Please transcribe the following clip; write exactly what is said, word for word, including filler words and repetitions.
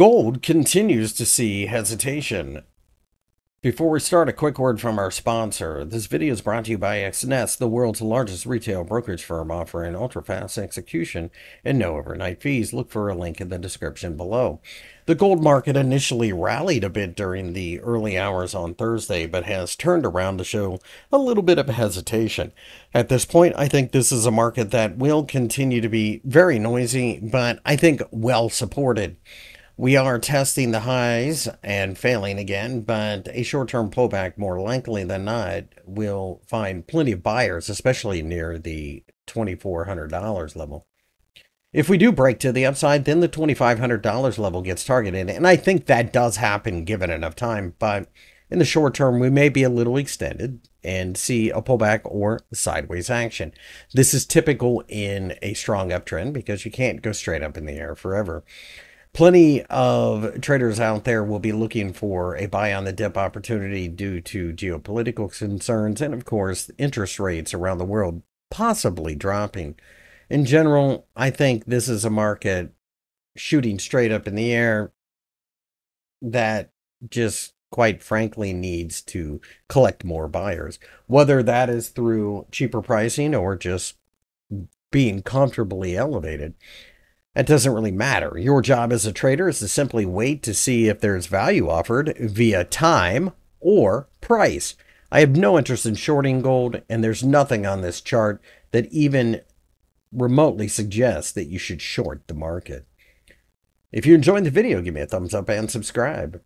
Gold continues to see hesitation. Before we start, a quick word from our sponsor. This video is brought to you by Exness, the world's largest retail brokerage firm offering ultra-fast execution and no overnight fees. Look for a link in the description below. The gold market initially rallied a bit during the early hours on Thursday, but has turned around to show a little bit of hesitation. At this point, I think this is a market that will continue to be very noisy, but I think well supported. We are testing the highs and failing again, but a short-term pullback, more likely than not, will find plenty of buyers, especially near the twenty-four hundred dollar level. If we do break to the upside, then the twenty-five hundred dollar level gets targeted, and I think that does happen given enough time, but in the short term, we may be a little extended and see a pullback or sideways action. This is typical in a strong uptrend because you can't go straight up in the air forever. Plenty of traders out there will be looking for a buy on the dip opportunity due to geopolitical concerns and, of course, interest rates around the world possibly dropping. In general, I think this is a market shooting straight up in the air that just quite frankly needs to collect more buyers, whether that is through cheaper pricing or just being comfortably elevated. That doesn't really matter. Your job as a trader is to simply wait to see if there's value offered via time or price. I have no interest in shorting gold, and there's nothing on this chart that even remotely suggests that you should short the market. If you enjoyed the video, give me a thumbs up and subscribe.